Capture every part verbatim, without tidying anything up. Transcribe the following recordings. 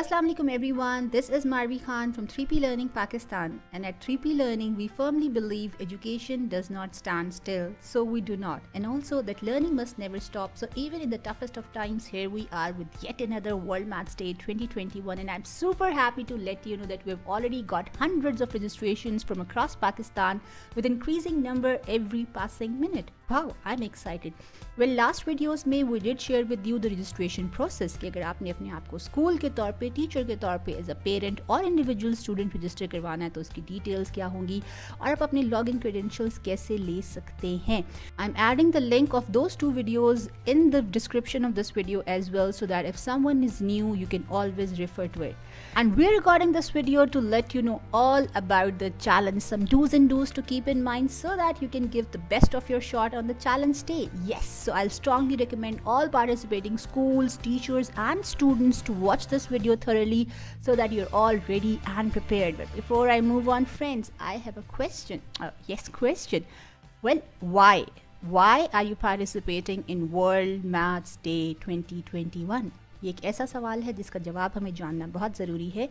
Assalamu alaikum everyone, this is Marvi Khan from three P Learning Pakistan, and at three P Learning we firmly believe education does not stand still, so we do not, and also that learning must never stop. So even in the toughest of times, here we are with yet another World Maths Day twenty twenty-one, and I'm super happy to let you know that we've already got hundreds of registrations from across Pakistan with increasing number every passing minute. Wow, I'm excited. Well, last videos में we did share with you the registration process कि अगर आपने अपने आप को school के तौर पे, टीचर के तौर पे, as a parent और individual student रजिस्टर करवाना है तो उसकी details क्या होंगी और आप अपने login credentials कैसे ले सकते हैं. I'm adding the link of those two videos in the description of this video as well, so that if someone is new, you can always refer to it. And we're recording this video to let you know all about the challenge, some do's and don'ts to keep in mind, so that you can give the best of your shot on the challenge day. Yes, so I'll strongly recommend all participating schools, teachers and students to watch this video thoroughly so that you're all ready and prepared. But before I move on, friends, I have a question. Uh, yes, question. Well, why? Why are you participating in World Maths Day twenty twenty-one? ये एक ऐसा सवाल है जिसका जवाब हमें जानना बहुत ज़रूरी है.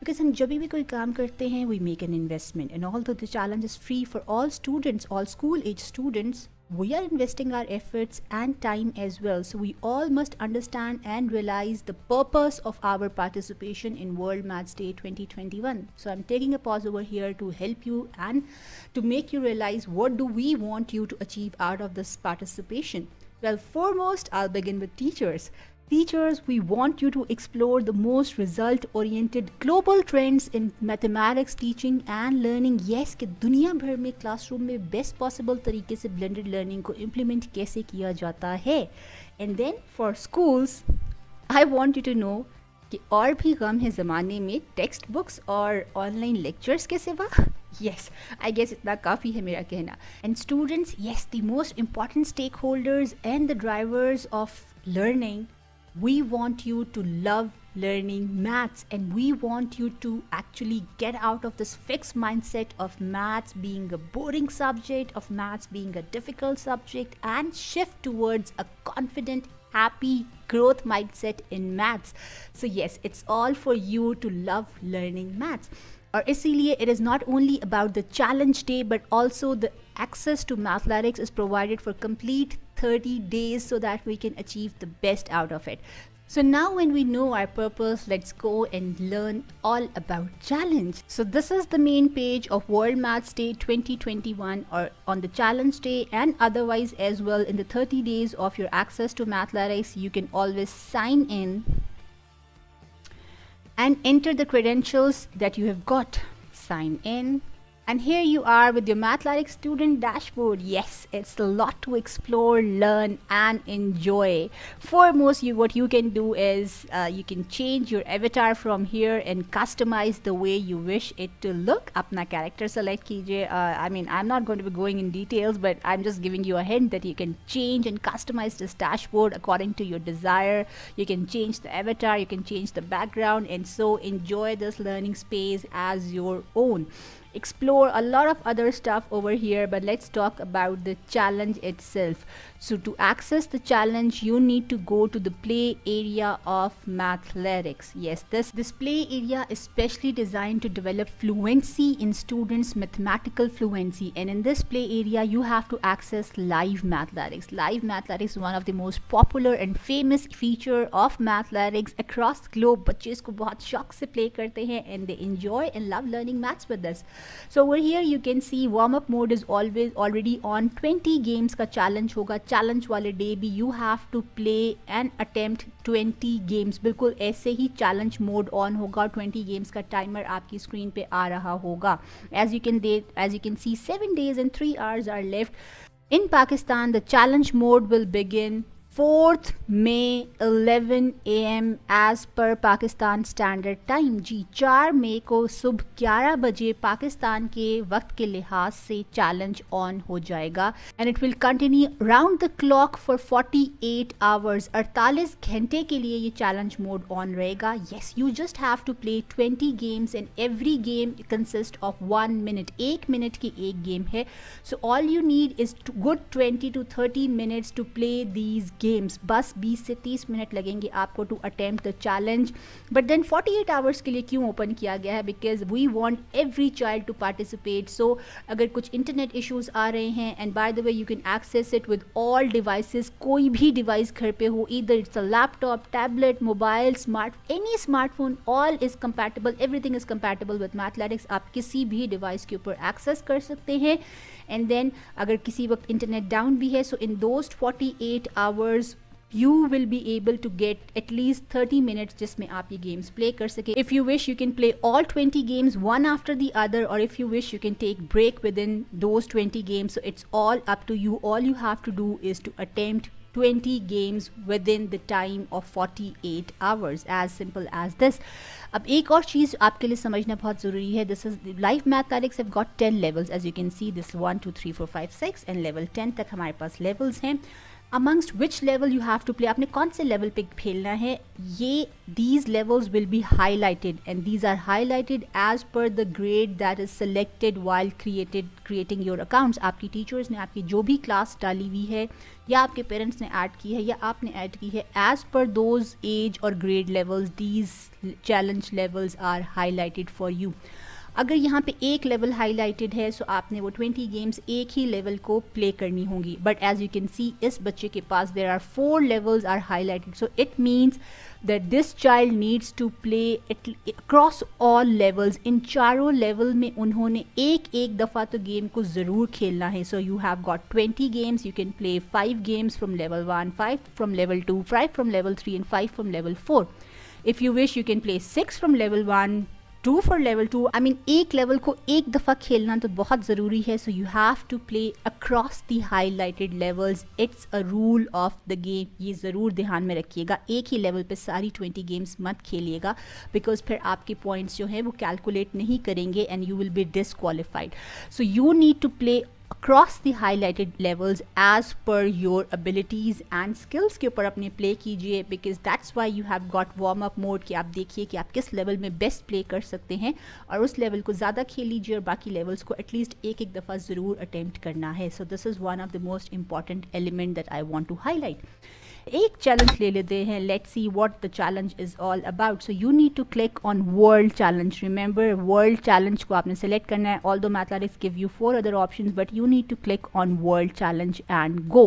Because हम जब भी कोई काम करते हैं, we make an investment. And although the challenge is free for all students, all school-age students, we are investing our efforts and time as well. So we all must understand and realize the purpose of our participation in World Maths Day twenty twenty-one. So I'm taking a pause over here to help you and to make you realize what do we want you to achieve out of this participation. Well, foremost, I'll begin with teachers. Teachers, we want you to explore the most result-oriented global trends in mathematics teaching and learning. Yes, कि दुनिया भर में classroom में best possible तरीके से blended learning को implement कैसे किया जाता है. And then for schools, I want you to know कि और भी गम है ज़माने में टेक्स्ट बुक्स और ऑनलाइन लेक्चर्स के सिवा. Yes, I guess इतना काफ़ी है मेरा कहना. And students, yes, the most important stakeholders and the drivers of learning, we want you to love learning maths, and we want you to actually get out of this fixed mindset of maths being a boring subject, of maths being a difficult subject, and shift towards a confident, happy growth mindset in maths. So yes, it's all for you to love learning maths. और इसीलिए it is not only about the challenge day, but also the access to Mathletics is provided for complete thirty days so that we can achieve the best out of it. So now when we know our purpose, let's go and learn all about challenge. So this is the main page of World Maths Day twenty twenty-one, or on the challenge day and otherwise as well in the thirty days of your access to Mathletics, you can always sign in and enter the credentials that you have got. Sign in. And here you are with your Mathletics student dashboard. Yes, it's a lot to explore, learn and enjoy. Foremost, you, what you can do is uh, you can change your avatar from here and customize the way you wish it to look. Apna character select kijiye. Uh, I mean, I'm not going to be going in details, but I'm just giving you a hint that you can change and customize this dashboard according to your desire. You can change the avatar, you can change the background, and so enjoy this learning space as your own. Explore a lot of other stuff over here, but let's talk about the challenge itself. So to access the challenge, you need to go to the play area of Mathletics. Yes, this this play area is specially designed to develop fluency in students, mathematical fluency, and in this play area you have to access live Mathletics. Live Mathletics is one of the most popular and famous feature of Mathletics across the globe. Bachche isko bahut shauk se play karte hain and they enjoy and love learning maths with us. So over here you can see warm-up mode is always already on. twenty games ka challenge hoga. Challenge wale day bhi you have to play and attempt twenty games. बिल्कुल ऐसे ही challenge mode on होगा. twenty games का timer आपकी screen पे आ रहा होगा. As you can de- as you can see, seven days and three hours are left. In Pakistan, the challenge mode will begin fourth May eleven A M as per Pakistan Standard Time. जी चार मई को सुबह ग्यारह बजे पाकिस्तान के वक्त के लिहाज से चैलेंज ऑन हो जाएगा. And it will continue round the clock for forty-eight hours. अड़तालीस घंटे के लिए ये चैलेंज मोड ऑन रहेगा. Yes, you just have to play twenty games and every game consist of one minute. एक मिनट की एक गेम है. So all you need is good twenty to thirty minutes to play these games. Games, बस बीस से तीस minute लगेंगे आपको to attempt the challenge. But then अड़तालीस आवर्स के लिए क्यों ओपन किया गया है? Because we want every child to participate. So अगर कुछ इंटरनेट इशूज़ आ रहे हैं, and by the way you can access it with all devices, कोई भी डिवाइस घर पे हो, either it's a laptop, tablet, mobile, smart, any smartphone, all is compatible, everything is compatible with Mathletics. आप किसी भी डिवाइस के ऊपर एक्सेस कर सकते हैं। एंड देन अगर किसी वक्त इंटरनेट डाउन भी है, सो इन दोज अड़तालीस hours you will be able to get at least thirty minutes जिसमें आप ये games play कर सके। If you wish you can play all twenty games one after the other, or if you wish you can take break within those twenty games, so it's all up to you. All you have to do is to attempt twenty games within the time of forty-eight hours, as simple as this. अब एक और चीज़ आपके लिए समझना बहुत ज़रूरी है, this is life mathematics have got ten levels, as you can see this one two three four five six and level ten तक हमारे पास लेवल्स हैं। amongst which level you have to play, आपने कौन से level पे खेलना है, ये these levels will be highlighted and these are highlighted as per the grade that is selected while created creating your accounts। आपकी teachers ने आपकी जो भी class डाली हुई है या आपके parents ने add की है या आपने add की है, as per those age or grade levels these challenge levels are highlighted for you। अगर यहाँ पे एक लेवल हाईलाइटेड है, सो आपने वो ट्वेंटी गेम्स एक ही लेवल को प्ले करनी होंगी। But as you can see इस बच्चे के पास there are four levels are highlighted, so it means that this child needs to play across all levels. इन चारों लेवल में उन्होंने एक एक दफ़ा तो गेम को ज़रूर खेलना है। So you have got twenty games, you can play five games from level one, five from level two, five from level three and five from level four. If you wish you can play six from level one, two for level two. I mean एक level को एक दफ़ा खेलना तो बहुत ज़रूरी है। So you have to play across the highlighted levels, it's a rule of the game. ये ज़रूर ध्यान में रखिएगा, एक ही लेवल पे सारी ट्वेंटी गेम्स मत खेलिएगा, बिकॉज फिर आपके पॉइंट्स जो हैं वो कैलकुलेट नहीं करेंगे and you will be disqualified. So you need to play across the highlighted levels as per your abilities and skills के ऊपर अपने play कीजिए, because that's why you have got warm up mode कि आप देखिए कि आप किस level में best play कर सकते हैं और उस level को ज़्यादा खेल लीजिए और बाकी levels को at least एक एक दफ़ा ज़रूर attempt करना है। So this is one of the most important element that I want to highlight. एक challenge ले लेते हैं, let's see what the challenge is all about. So you need to click on world challenge. Remember world challenge को आपने select करना है, although Mathletics give you four other options but you need to click on world challenge and go.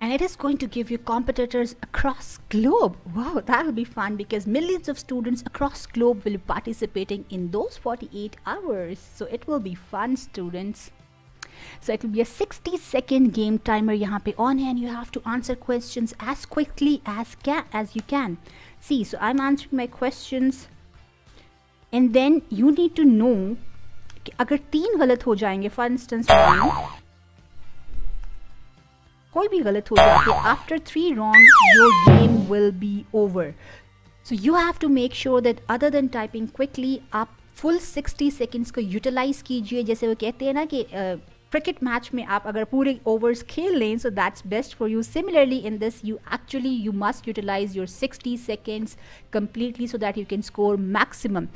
And it is going to give you competitors across globe. Wow, that will be fun because millions of students across globe will be participating in those forty-eight hours. So it will be fun, students. So it will be a sixty second game timer यहाँ पे on है, and you have to answer questions as quickly as can as you can. See, so I'm answering my questions, and then you need to know कि अगर तीन गलत हो जाएंगे, for instance कोई भी गलत हो जाती है, after three wrong your game will be over. So you have to make sure that other than typing quickly, आप फुल सिक्सटी सेकेंड्स को यूटिलाइज कीजिए। जैसे वो कहते हैं ना कि क्रिकेट मैच में आप अगर पूरे ओवर्स खेल लें, so that's best for you. Similarly in this you actually you must utilise your sixty seconds completely so that you can score maximum.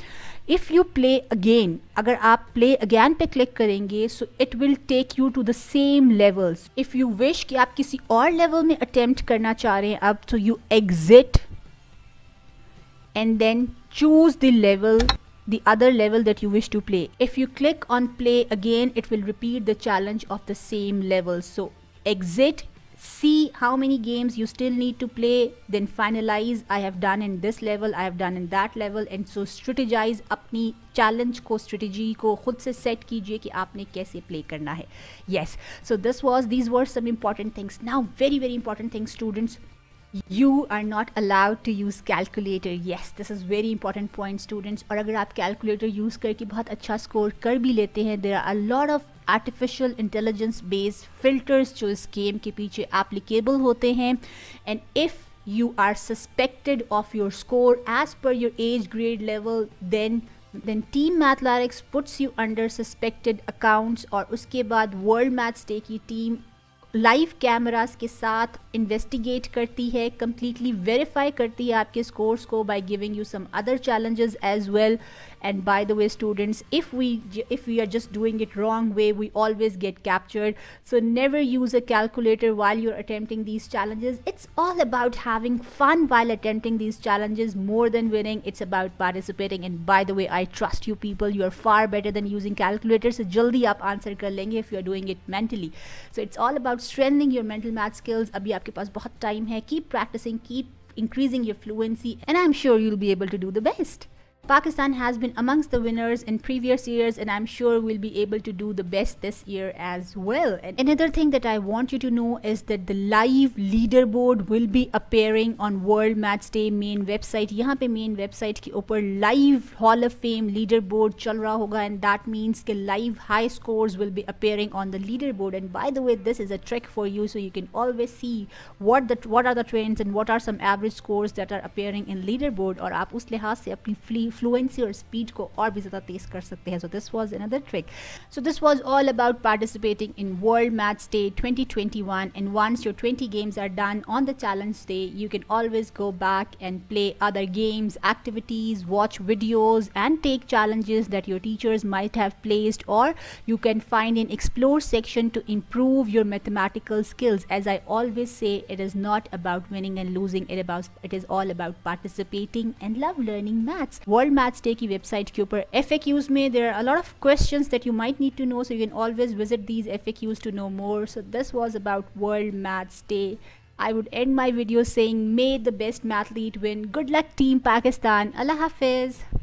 If you play again, अगर आप प्ले अगेन पे click करेंगे, so it will take you to the same levels. If you wish कि आप किसी और level में attempt करना चाह रहे हैं अब, so you exit and then choose the level, the other level that you wish to play. If you click on play again, it will repeat the challenge of the same level. So exit, see how many games you still need to play, then finalize, I have done in this level, I have done in that level, and so strategize, अपनी challenge को, strategy को खुद से set कीजिए कि आपने कैसे play करना है. Yes, so this was, these were some important things. Now very very important things, students. You are not allowed to use calculator. Yes, this is very important point, students. और अगर आप calculator use करके बहुत अच्छा score कर भी लेते हैं, there are a lot of artificial intelligence based filters जो इस game के पीछे applicable होते हैं. And if you are suspected of your score as per your age grade level, then then team Mathletics puts you under suspected accounts. और उसके बाद World Maths Day की team लाइव कैमरास के साथ इन्वेस्टिगेट करती है, कम्प्लीटली वेरीफाई करती है आपके स्कोर्स को by giving you some other challenges as well, And by the way, students, if we if we are just doing it wrong way, we always get captured. So never use a calculator while you're attempting these challenges. It's all about having fun while attempting these challenges more than winning. It's about participating. And by the way, I trust you people, you are far better than using calculators. So jaldi aap answer kar lenge if you are doing it mentally. So it's all about strengthening your mental math skills. Abhi aapke paas bahut time hai. Keep practicing, keep increasing your fluency, and I'm sure you'll be able to do the best. Pakistan has been amongst the winners in previous years, and I'm sure we'll be able to do the best this year as well. And another thing that I want you to know is that the live leaderboard will be appearing on World Maths Day main website. Yahan pe main website ke upar live Hall of Fame leaderboard chal raha hoga, and that means ke live high scores will be appearing on the leaderboard. And by the way, this is a trick for you, so you can always see what the what are the trends and what are some average scores that are appearing in leaderboard, aur aap us lihaz se apni free fluency or speed ko aur bhi zyada tez kar sakte hain. So this was another trick. So this was all about participating in World Maths Day twenty twenty-one, and once your twenty games are done on the challenge day, you can always go back and play other games, activities, watch videos, and take challenges that your teachers might have placed, or you can find an explore section to improve your mathematical skills. As I always say, it is not about winning and losing, it about it is all about participating and love learning maths. World Maths Day की website के ऊपर F A Qs में there are a lot of questions that you might need to know, so you can always visit these F A Qs to know more. So this was about World Maths Day. I would end my video saying, may the best mathlete win. Good luck, Team Pakistan. Allah Hafiz.